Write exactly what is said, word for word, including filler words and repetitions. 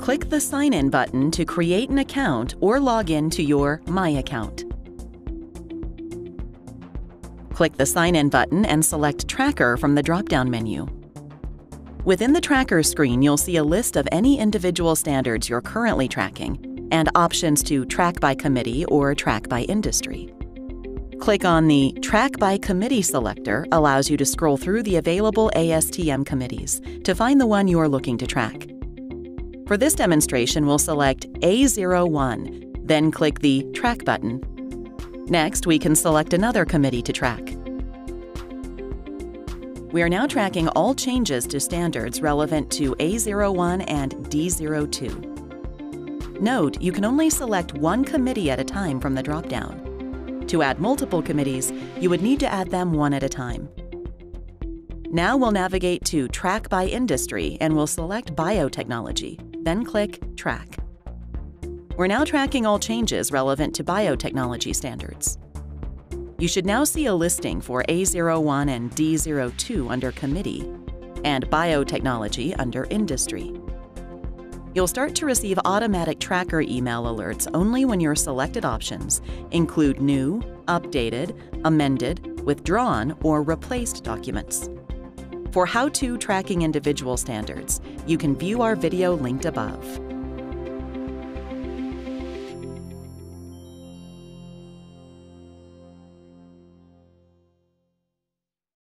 click the Sign In button to create an account or log in to your My Account. Click the Sign In button and select Tracker from the drop-down menu. Within the Tracker screen, you'll see a list of any individual standards you're currently tracking and options to track by committee or track by industry. Click on the Track by Committee selector allows you to scroll through the available A S T M committees to find the one you're looking to track. For this demonstration, we'll select A zero one, then click the Track button. Next, we can select another committee to track. We are now tracking all changes to standards relevant to A zero one and D zero two. Note, you can only select one committee at a time from the drop-down. To add multiple committees, you would need to add them one at a time. Now we'll navigate to Track by Industry and we'll select Biotechnology, then click Track. We're now tracking all changes relevant to biotechnology standards. You should now see a listing for A zero one and D zero two under Committee and Biotechnology under Industry. You'll start to receive automatic tracker email alerts only when your selected options include new, updated, amended, withdrawn, or replaced documents. For how-to tracking individual standards, you can view our video linked above.